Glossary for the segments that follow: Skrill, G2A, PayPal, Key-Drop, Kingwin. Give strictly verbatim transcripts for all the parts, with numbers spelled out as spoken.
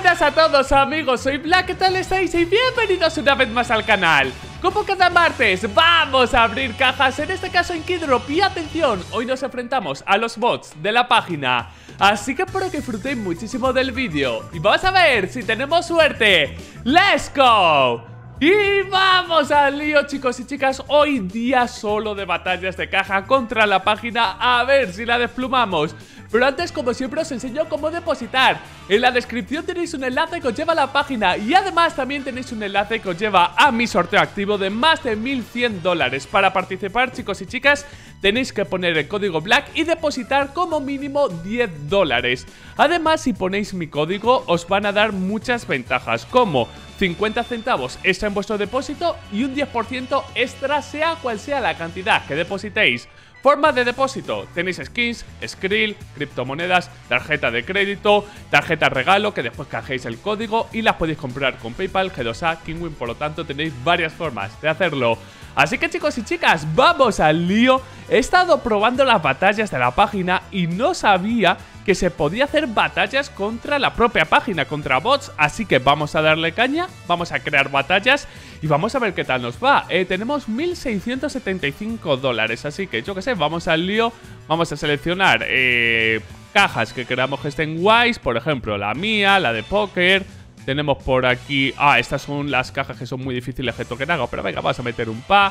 Buenas a todos amigos, soy Black, ¿qué tal estáis? Y bienvenidos una vez más al canal. Como cada martes, vamos a abrir cajas, en este caso en Key-Drop. Y atención, hoy nos enfrentamos a los bots de la página, así que espero que disfrutéis muchísimo del vídeo. Y vamos a ver si tenemos suerte. ¡Let's go! Y vamos al lío, chicos y chicas. Hoy día solo de batallas de caja contra la página. A ver si la desplumamos. Pero antes, como siempre, os enseño cómo depositar. En la descripción tenéis un enlace que os lleva a la página. Y además también tenéis un enlace que os lleva a mi sorteo activo de más de mil cien dólares. Para participar, chicos y chicas, tenéis que poner el código Black y depositar como mínimo diez dólares. Además, si ponéis mi código, os van a dar muchas ventajas, como cincuenta centavos extra en vuestro depósito y un diez por ciento extra, sea cual sea la cantidad que depositéis. Forma de depósito: tenéis skins, Skrill, criptomonedas, tarjeta de crédito, tarjeta regalo, que después canjeéis el código y las podéis comprar con PayPal, G dos A, Kingwin. Por lo tanto, tenéis varias formas de hacerlo. Así que, chicos y chicas, vamos al lío. He estado probando las batallas de la página y no sabía que se podía hacer batallas contra la propia página, contra bots. Así que vamos a darle caña, vamos a crear batallas y vamos a ver qué tal nos va. eh, Tenemos mil seiscientos setenta y cinco dólares, así que yo que sé, vamos al lío. Vamos a seleccionar eh, cajas que queramos que estén guays. Por ejemplo, la mía, la de póker. Tenemos por aquí... Ah, estas son las cajas que son muy difíciles que toquen algo, pero venga, vamos a meter un pa.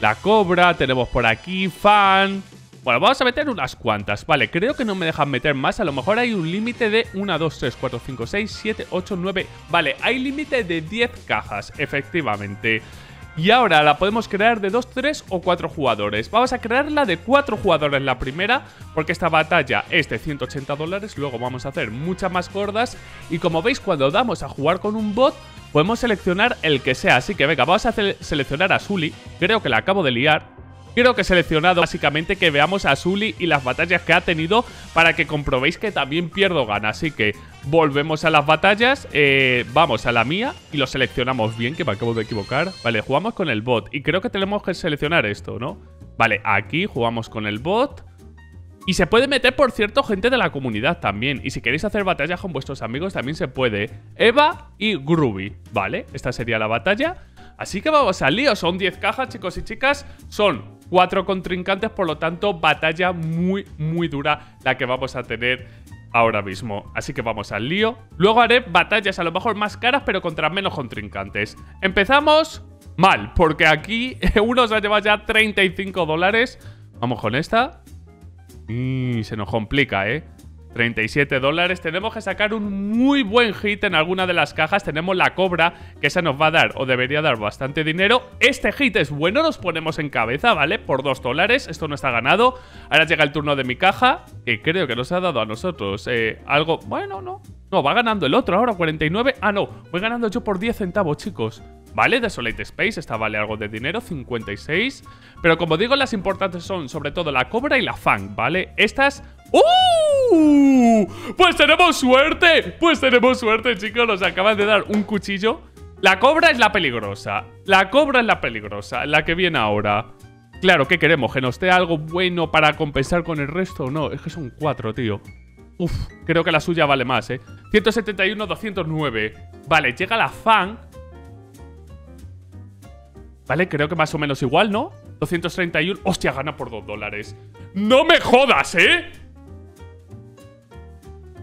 La cobra, tenemos por aquí fan. Bueno, vamos a meter unas cuantas. Vale, creo que no me dejan meter más. A lo mejor hay un límite de uno, dos, tres, cuatro, cinco, seis, siete, ocho, nueve. Vale, hay límite de diez cajas, efectivamente. Y ahora la podemos crear de dos, tres o cuatro jugadores. Vamos a crearla de cuatro jugadores la primera, porque esta batalla es de ciento ochenta dólares. Luego vamos a hacer muchas más gordas. Y como veis, cuando damos a jugar con un bot, podemos seleccionar el que sea. Así que venga, vamos a seleccionar a Sully. Creo que la acabo de liar. Creo que he seleccionado básicamente que veamos a Sully y las batallas que ha tenido, para que comprobéis que también pierdo gana. Así que volvemos a las batallas, eh, vamos a la mía y lo seleccionamos bien, que me acabo de equivocar. Vale, jugamos con el bot y creo que tenemos que seleccionar esto, ¿no? Vale, aquí jugamos con el bot. Y se puede meter, por cierto, gente de la comunidad también. Y si queréis hacer batallas con vuestros amigos también se puede. Eva y Groovy, ¿vale? Esta sería la batalla. Así que vamos al lío. Son diez cajas, chicos y chicas. Son cuatro contrincantes, por lo tanto, batalla muy, muy dura la que vamos a tener ahora mismo. Así que vamos al lío. Luego haré batallas a lo mejor más caras, pero contra menos contrincantes. Empezamos mal, porque aquí uno se ha llevado ya treinta y cinco dólares. Vamos con esta. Y se nos complica, ¿eh? treinta y siete dólares. Tenemos que sacar un muy buen hit en alguna de las cajas. Tenemos la cobra, que esa nos va a dar, o debería dar, bastante dinero. Este hit es bueno, nos ponemos en cabeza, ¿vale? Por dos dólares, esto no está ganado. Ahora llega el turno de mi caja, que creo que nos ha dado a nosotros eh, algo... Bueno, no, no, va ganando el otro ahora, cuarenta y nueve. Ah, no, voy ganando yo por diez centavos, chicos. Vale, Desolate Space, esta vale algo de dinero, cincuenta y seis. Pero como digo, las importantes son sobre todo la cobra y la fang, ¿vale? Estas... ¡Uh! Pues tenemos suerte, pues tenemos suerte, chicos. Nos acaban de dar un cuchillo. La cobra es la peligrosa, la cobra es la peligrosa, la que viene ahora. Claro, ¿qué queremos? ¿Que nos dé algo bueno para compensar con el resto? No, es que son cuatro, tío. Uf, creo que la suya vale más, eh. ciento setenta y uno, doscientos nueve. Vale, llega la fan. Vale, creo que más o menos igual, ¿no? doscientos treinta y uno, hostia, gana por dos dólares. ¡No me jodas, eh!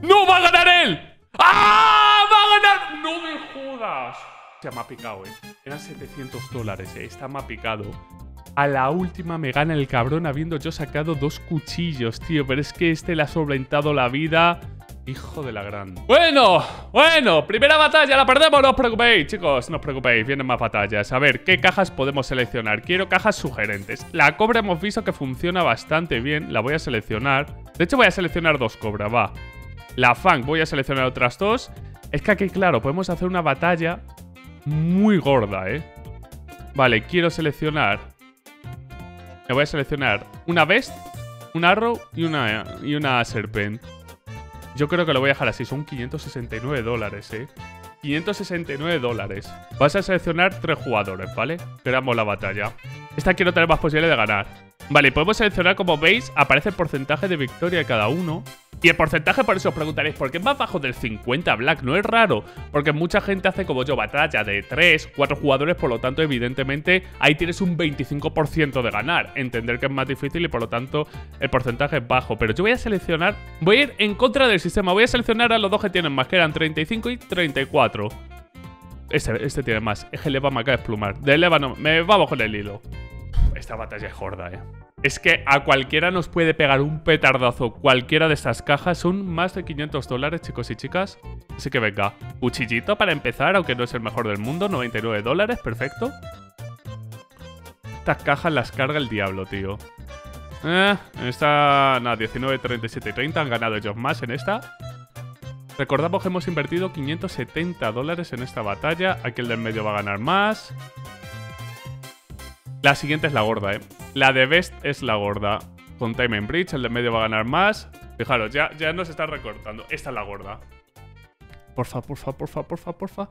¡No va a ganar él! ¡Ah! ¡Va a ganar! ¡No me jodas! O sea, me ha picado, eh. Eran setecientos dólares, eh. Esta me ha picado. A la última me gana el cabrón, habiendo yo sacado dos cuchillos, tío. Pero es que este le ha solventado la vida. Hijo de la gran. Bueno, bueno. Primera batalla, la perdemos. No os preocupéis, chicos. No os preocupéis. Vienen más batallas. A ver, ¿qué cajas podemos seleccionar? Quiero cajas sugerentes. La cobra hemos visto que funciona bastante bien. La voy a seleccionar. De hecho, voy a seleccionar dos cobras, va. La fang, voy a seleccionar otras dos. Es que aquí, claro, podemos hacer una batalla muy gorda, ¿eh? Vale, quiero seleccionar. Me voy a seleccionar una Vest, un Arrow y una, y una Serpent. Yo creo que lo voy a dejar así. Son quinientos sesenta y nueve dólares, ¿eh? quinientos sesenta y nueve dólares. Vas a seleccionar tres jugadores, ¿vale? Creamos la batalla. Esta quiero tener más posibilidades de ganar. Vale, podemos seleccionar, como veis, aparece el porcentaje de victoria de cada uno. Y el porcentaje, por eso os preguntaréis, ¿por qué es más bajo del cincuenta Black? No es raro, porque mucha gente hace como yo batalla de tres, cuatro jugadores, por lo tanto evidentemente ahí tienes un veinticinco por ciento de ganar. Entender que es más difícil y por lo tanto el porcentaje es bajo. Pero yo voy a seleccionar, voy a ir en contra del sistema, voy a seleccionar a los dos que tienen más, que eran treinta y cinco y treinta y cuatro. Este, este tiene más, es que el Eva me acaba de desplumar. De Eva no, me vamos con el hilo. Esta batalla es gorda, eh. Es que a cualquiera nos puede pegar un petardazo. Cualquiera de estas cajas son más de quinientos dólares, chicos y chicas. Así que venga, cuchillito para empezar, aunque no es el mejor del mundo, noventa y nueve dólares, perfecto. Estas cajas las carga el diablo, tío. Eh, en esta, nada, diecinueve, treinta y siete y treinta, han ganado ellos más en esta. Recordamos que hemos invertido quinientos setenta dólares en esta batalla. Aquí el del medio va a ganar más. La siguiente es la gorda, eh. La de Best es la gorda. Con Time and Bridge, el de medio va a ganar más. Fijaros, ya, ya nos está recortando. Esta es la gorda. Porfa, porfa, porfa, porfa, porfa.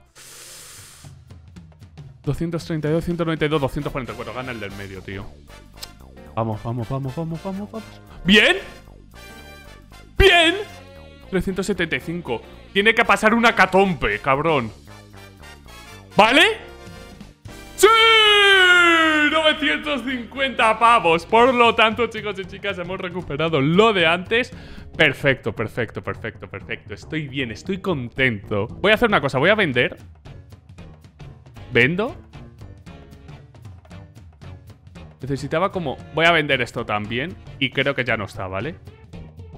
doscientos treinta y dos, ciento noventa y dos, doscientos cuarenta y cuatro. Gana el del medio, tío. Vamos, vamos, vamos, vamos, vamos, vamos. ¡Bien! ¡Bien! trescientos setenta y cinco. Tiene que pasar una catompe, cabrón. ¿Vale? ¡Sí! novecientos cincuenta pavos. Por lo tanto, chicos y chicas, hemos recuperado lo de antes. Perfecto, perfecto, perfecto, perfecto. Estoy bien, estoy contento. Voy a hacer una cosa, voy a vender. ¿Vendo? Necesitaba como... Voy a vender esto también. Y creo que ya no está, ¿vale?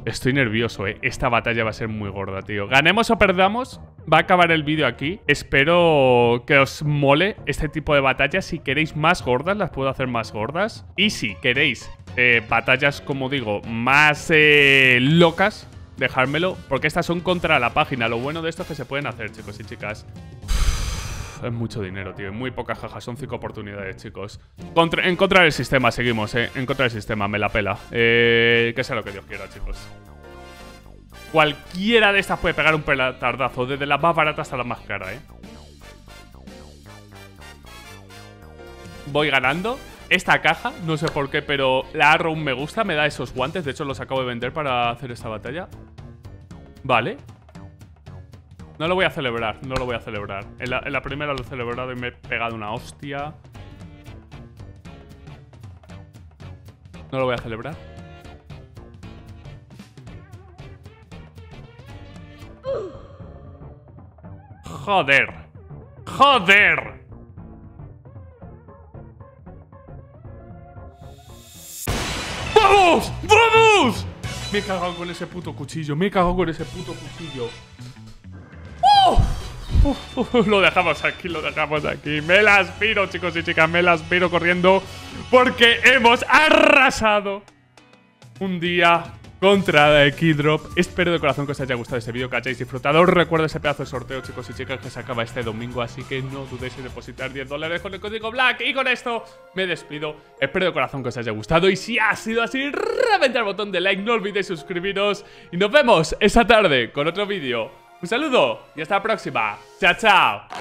Estoy nervioso, eh. Esta batalla va a ser muy gorda, tío. Ganemos o perdamos, va a acabar el vídeo aquí. Espero que os mole este tipo de batallas. Si queréis más gordas, las puedo hacer más gordas. Y si queréis eh, batallas, como digo, más eh, locas, dejármelo. Porque estas son contra la página. Lo bueno de esto es que se pueden hacer, chicos y chicas. Es mucho dinero, tío. Muy pocas jajas. Son cinco oportunidades, chicos. Contra, en contra del sistema, seguimos, eh. En contra del sistema, me la pela. Eh, que sea lo que Dios quiera, chicos. Cualquiera de estas puede pegar un petardazo, desde la más barata hasta la más cara, eh. Voy ganando. Esta caja, no sé por qué, pero la Arrow me gusta. Me da esos guantes. De hecho, los acabo de vender para hacer esta batalla. Vale. No lo voy a celebrar, no lo voy a celebrar. En la, en la primera lo he celebrado y me he pegado una hostia. No lo voy a celebrar. Joder. Joder. ¡Vamos! ¡Vamos! Me he cagado con ese puto cuchillo, me he cagado con ese puto cuchillo. Uh, uh, lo dejamos aquí, lo dejamos aquí. Me las piro, chicos y chicas, me las piro corriendo, porque hemos arrasado un día contra Key-Drop. Espero de corazón que os haya gustado este vídeo, que hayáis disfrutado. Os recuerdo ese pedazo de sorteo, chicos y chicas, que se acaba este domingo. Así que no dudéis en depositar diez dólares con el código BLACK. Y con esto me despido. Espero de corazón que os haya gustado. Y si ha sido así, reventad el botón de like. No olvidéis suscribiros. Y nos vemos esta tarde con otro vídeo. Un saludo y hasta la próxima. Chao, chao.